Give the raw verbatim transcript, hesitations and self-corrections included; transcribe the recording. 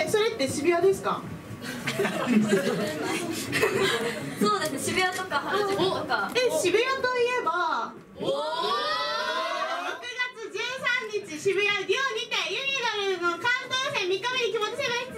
え、それって渋谷ですか？そうですね、渋谷とか原宿とか。え、渋谷といえばろくがつじゅうさんにち渋谷デュオにてユニダルの関東予選みっかめに木本セブン出